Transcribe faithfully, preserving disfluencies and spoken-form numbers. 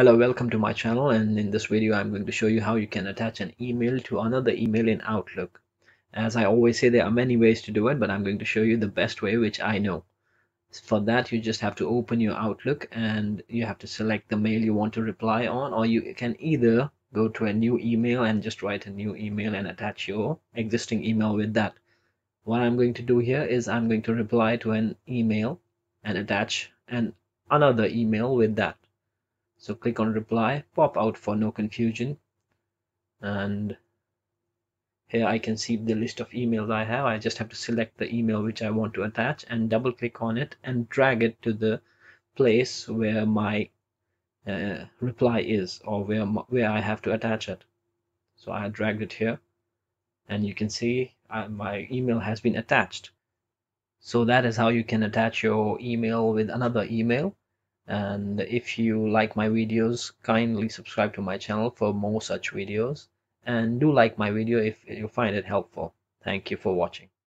Hello, welcome to my channel, and in this video I'm going to show you how you can attach an email to another email in Outlook. As I always say, there are many ways to do it, but I'm going to show you the best way which I know. For that, you just have to open your Outlook and you have to select the mail you want to reply on, or you can either go to a new email and just write a new email and attach your existing email with that. What I'm going to do here is I'm going to reply to an email and attach an another email with that. So click on reply, pop out for no confusion, and here I can see the list of emails I have. I just have to select the email which I want to attach and double click on it and drag it to the place where my uh, reply is, or where, where I have to attach it. So I dragged it here and you can see I, my email has been attached. So that is how you can attach your email with another email. And if you like my videos, kindly subscribe to my channel for more such videos, and do like my video if you find it helpful. Thank you for watching.